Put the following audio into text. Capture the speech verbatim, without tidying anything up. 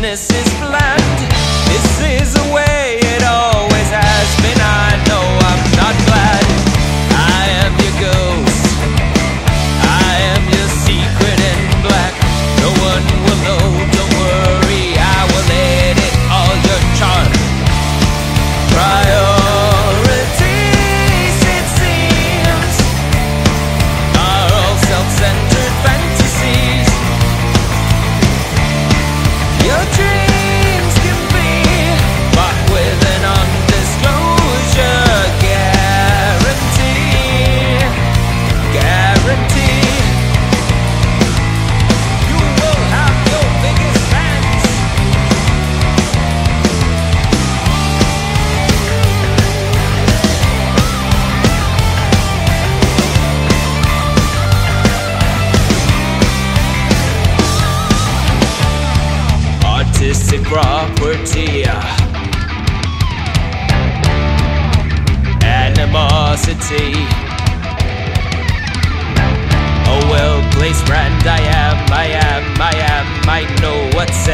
business is planned. This is the way it always has been. I know I'm not glad. I am your ghost, I am your secret in black. No one will know, don't worry, I will edit all your charm. Prior artistic property, animosity, a well-placed brand. I am, I am, I am, I know what's